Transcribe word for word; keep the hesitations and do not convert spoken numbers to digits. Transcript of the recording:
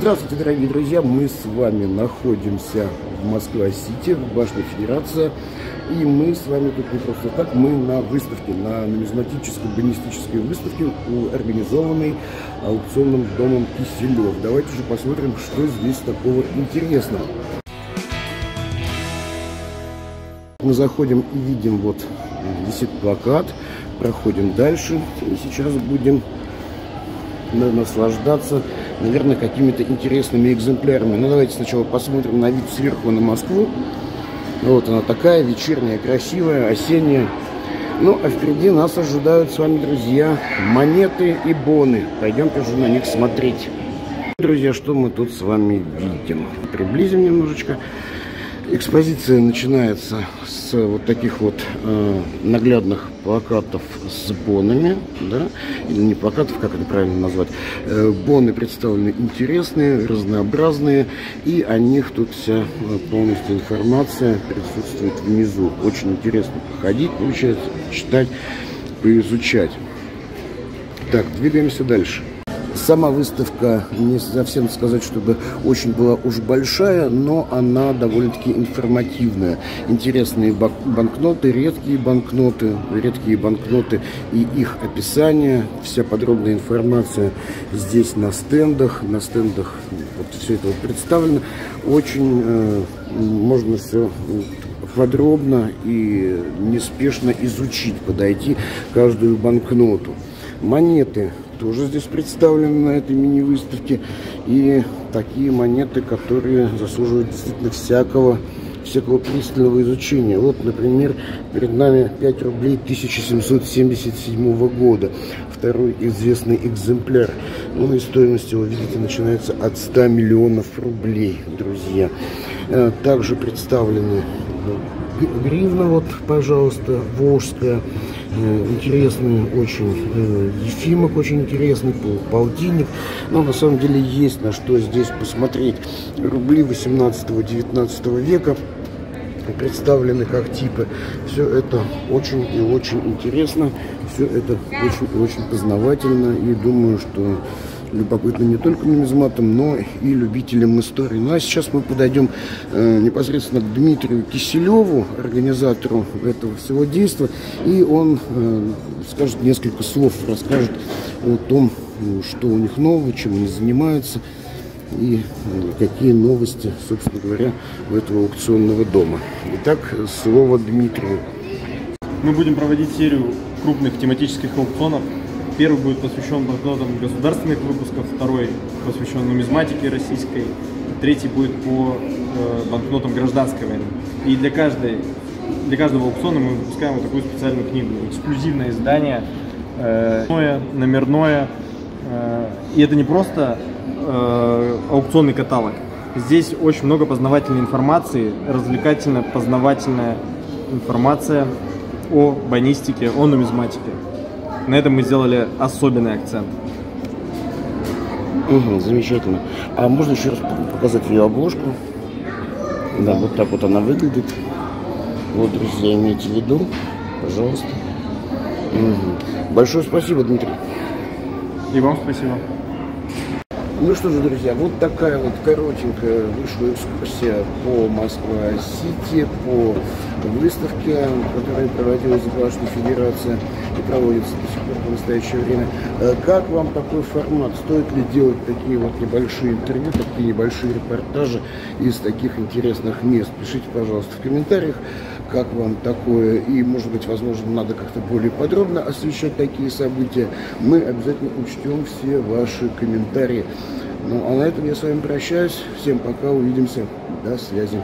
Здравствуйте, дорогие друзья! Мы с вами находимся в Москва Сити, в Башне Федерации. И мы с вами тут не просто так, мы на выставке, на нумизматической урбанистической выставке, организованной аукционным домом Киселев. Давайте же посмотрим, что здесь такого интересного. Мы заходим и видим, вот висит плакат, проходим дальше. И сейчас будем наслаждаться, наверное, какими-то интересными экземплярами. Но давайте сначала посмотрим на вид сверху на Москву. Вот она такая, вечерняя, красивая, осенняя. Ну, а впереди нас ожидают с вами, друзья, монеты и боны. Пойдемте же на них смотреть. Друзья, что мы тут с вами видим? Приблизим немножечко. Экспозиция начинается с вот таких вот э, наглядных плакатов с бонами, да, или не плакатов, как это правильно назвать. Э, боны представлены интересные, разнообразные, и о них тут вся э, полностью информация присутствует внизу. Очень интересно походить, получается, читать, поизучать. Так, двигаемся дальше. Сама выставка, не совсем сказать, чтобы очень была уж большая, но она довольно-таки информативная. Интересные банкноты, редкие банкноты, редкие банкноты и их описание. Вся подробная информация здесь на стендах. На стендах вот все это вот представлено. Очень э, можно все подробно и неспешно изучить, подойти каждую банкноту. Монеты тоже здесь представлены на этой мини-выставке. И такие монеты, которые заслуживают действительно всякого, всякого пристального изучения. Вот, например, перед нами пять рублей тысяча семьсот семьдесят седьмого года. Второй известный экземпляр. Ну и стоимость его, видите, начинается от ста миллионов рублей, друзья. Также представлены гривна, вот, пожалуйста, волжская. Интересный очень Ефимок, очень интересный полтинник. Но на самом деле есть на что здесь посмотреть. Рубли восемнадцатого-девятнадцатого века представлены как типы. Все это очень и очень интересно. Все это очень и очень познавательно. И думаю, что любопытно не только нумизматам, но и любителям истории. Ну а сейчас мы подойдем э, непосредственно к Дмитрию Киселеву, организатору этого всего действия, и он э, скажет несколько слов, расскажет о том, что у них нового, чем они занимаются и какие новости, собственно говоря, у этого аукционного дома. Итак, слово Дмитрию. Мы будем проводить серию крупных тематических аукционов. Первый будет посвящен банкнотам государственных выпусков, второй посвящен нумизматике российской, третий будет по э, банкнотам гражданской войны. И для, каждой, для каждого аукциона мы выпускаем вот такую специальную книгу, эксклюзивное издание, э, номерное. Э, и это не просто э, аукционный каталог. Здесь очень много познавательной информации, развлекательно-познавательная информация о банистике, о нумизматике. На этом мы сделали особенный акцент. Угу, замечательно. А можно еще раз показать ее обложку? Да, вот так вот она выглядит. Вот, друзья, имейте в виду. Пожалуйста. Угу. Большое спасибо, Дмитрий. И вам спасибо. Ну что же, друзья, вот такая вот коротенькая вышла экскурсия по Москва-Сити, по выставке, которая проводилась в Башне Федерации и проводится до сих пор в настоящее время. Как вам такой формат? Стоит ли делать такие вот небольшие интервью, такие небольшие репортажи из таких интересных мест? Пишите, пожалуйста, в комментариях, как вам такое. И, может быть, возможно, надо как-то более подробно освещать такие события. Мы обязательно учтем все ваши комментарии. Ну, а на этом я с вами прощаюсь. Всем пока, увидимся. До связи.